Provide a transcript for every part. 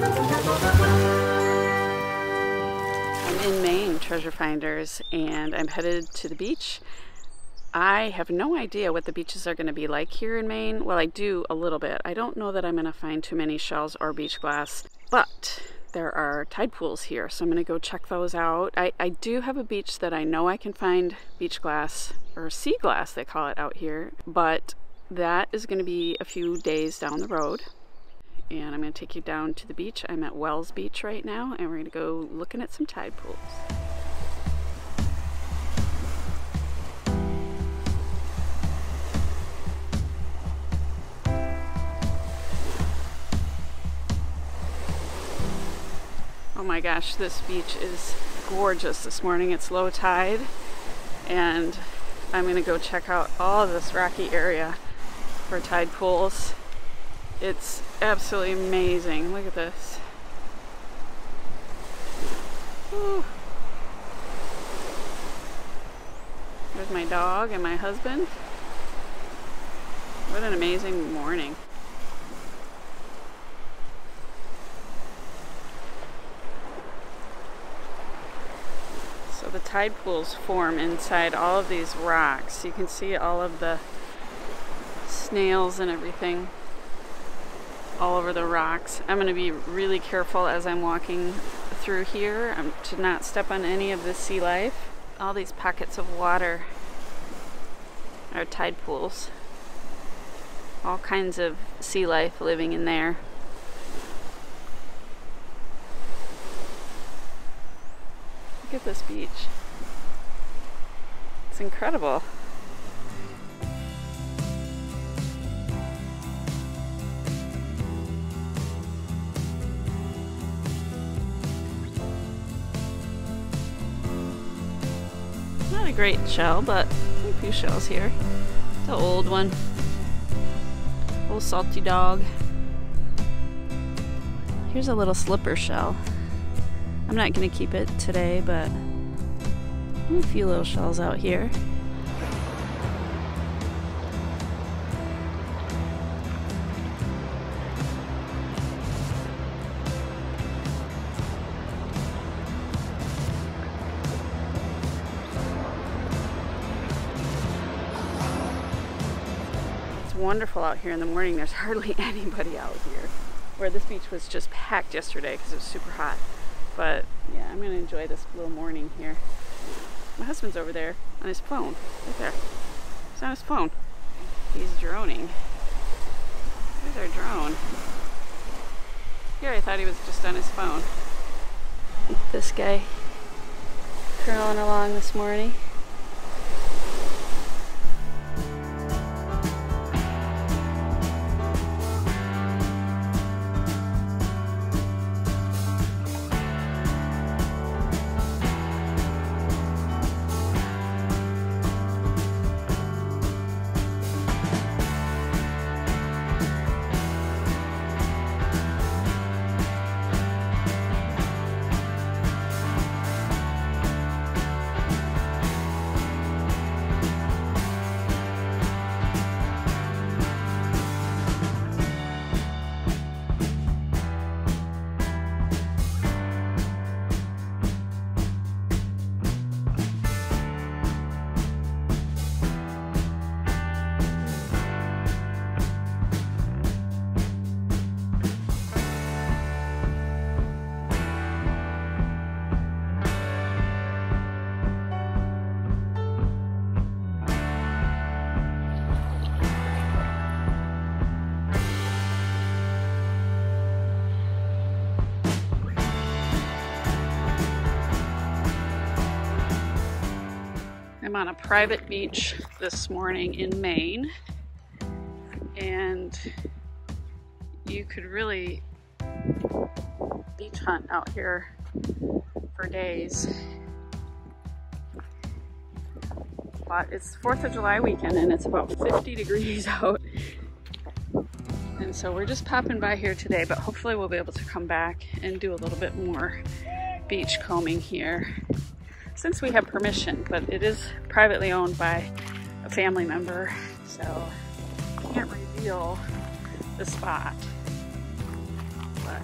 I'm in Maine, Treasure Finders, and I'm headed to the beach. I have no idea what the beaches are going to be like here in Maine. Well, I do a little bit. I don't know that I'm going to find too many shells or beach glass, but there are tide pools here, so I'm going to go check those out. I do have a beach that I know I can find beach glass, or sea glass they call it out here, but that is going to be a few days down the road. And I'm going to take you down to the beach. I'm at Wells Beach right now, and we're going to go looking at some tide pools. Oh my gosh, this beach is gorgeous this morning. It's low tide, and I'm going to go check out all of this rocky area for tide pools. It's absolutely amazing. Look at this. Woo. There's my dog and my husband. What an amazing morning. So the tide pools form inside all of these rocks. You can see all of the snails and everything all over the rocks. I'm going to be really careful as I'm walking through here to not step on any of the sea life. All these pockets of water are tide pools. All kinds of sea life living in there. Look at this beach. It's incredible. Not a great shell, but a few shells here. The old one. Old salty dog. Here's a little slipper shell. I'm not going to keep it today, but a few little shells out here. Wonderful out here in the morning. There's hardly anybody out here, where this beach was just packed yesterday because it was super hot. But yeah, I'm gonna enjoy this little morning here. My husband's over there on his phone, right there. He's on his phone. He's droning. There's our drone. Here I thought he was just on his phone. This guy curling along this morning. I'm on a private beach this morning in Maine, and you could really beach hunt out here for days. But it's 4th of July weekend and it's about 50 degrees out, and so we're just popping by here today, but hopefully we'll be able to come back and do a little bit more beach combing here, since we have permission, but it is privately owned by a family member, so I can't reveal the spot. But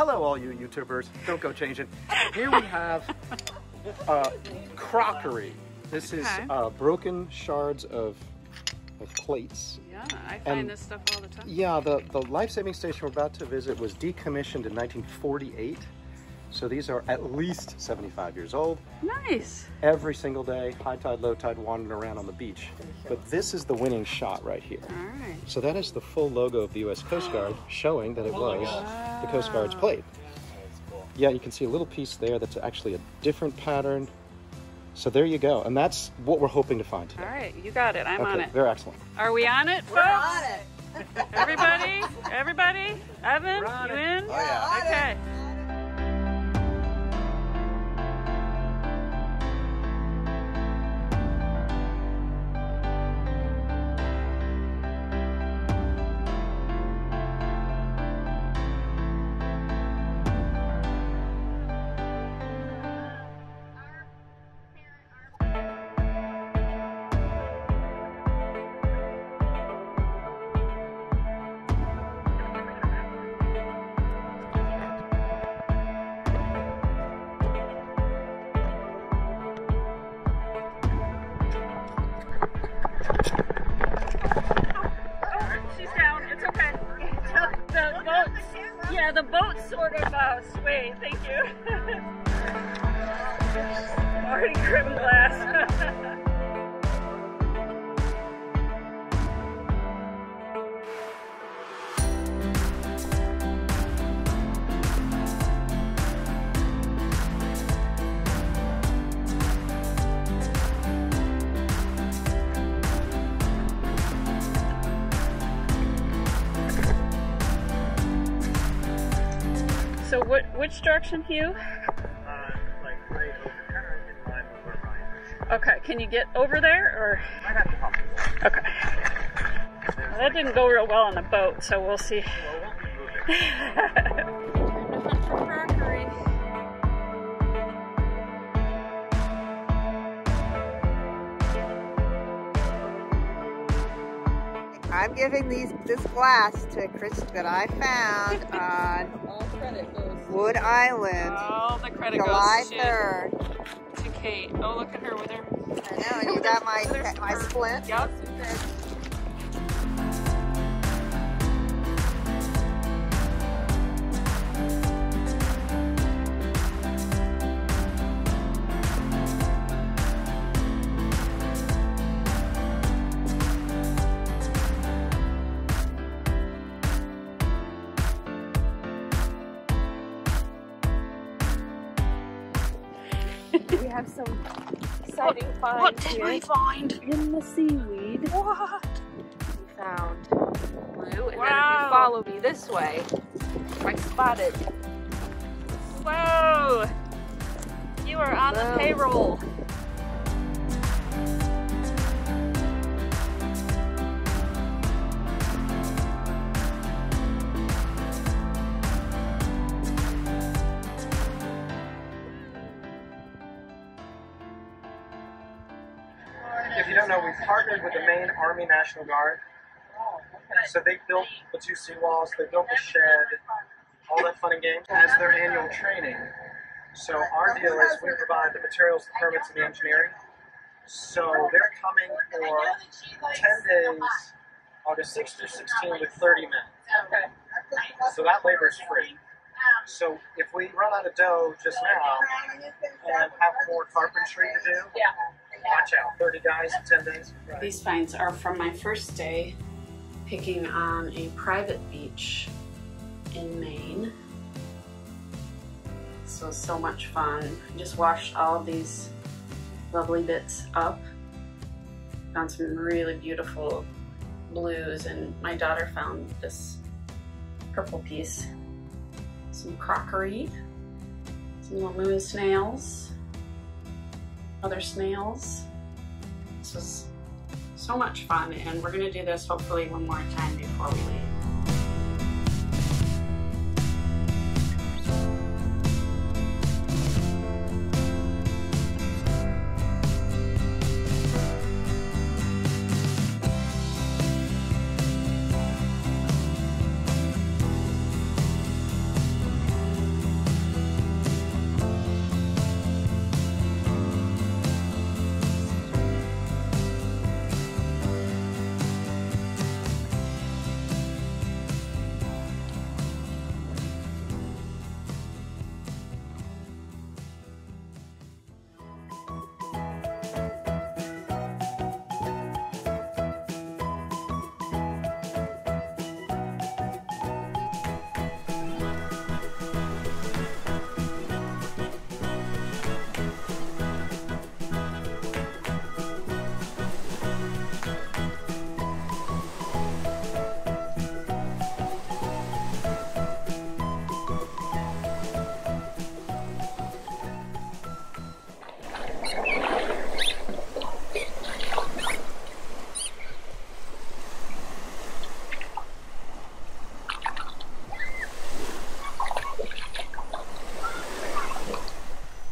Hello, all you YouTubers. Don't go changing. Here we have crockery. This is broken shards of plates. Yeah, I find this stuff all the time. Yeah, the life-saving station we're about to visit was decommissioned in 1948. So these are at least 75 years old. Nice. Every single day, high tide, low tide, wandering around on the beach. But this is the winning shot right here. All right. So that is the full logo of the U.S. Coast Guard, showing that it was the Coast Guard's plate. Yeah, you can see a little piece there that's actually a different pattern. So there you go. And that's what we're hoping to find today. All right, you got it. I'm on it. Very excellent. Are we on it, folks? We're on it. Everybody? Everybody? Evan, you in? Oh, yeah. Okay. The boat sort of swayed. Thank you. Already grim glass. So which direction, Hugh? Like right over, kind of in line with where Ryan is. Okay, can you get over there, or? I got the pump. Okay. Well, that didn't go real well on the boat, so we'll see. Well, we'll be I'm giving this glass to Chris that I found on Wood Island. All the credit July goes 3rd. To Kate. Oh, look at her with her. I know, and you got my splint. Yep. We have some exciting finds. What did we find? In the seaweed. What? We found blue, and wow. Then if you follow me this way, I spotted. Whoa! You are on the payroll. If you don't know, we partnered with the Maine Army National Guard. So they built the two seawalls, they built the shed, all that fun and games as their annual training. So our deal is we provide the materials, the permits, and the engineering. So they're coming for 10 days, August 6th through 16th, with 30 men. So that labor is free. So if we run out of dough just now and have more carpentry to do, watch out, 30 guys in 10 days. Right. These finds are from my first day picking on a private beach in Maine. This was so much fun. I just washed all of these lovely bits up. Found some really beautiful blues, and my daughter found this purple piece. Some crockery, some little moon snails, other snails. This was so much fun, and we're gonna do this hopefully one more time before we leave.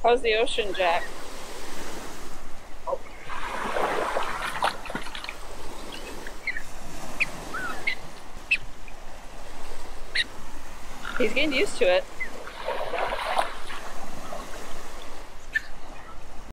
How's the ocean, Jack? He's getting used to it.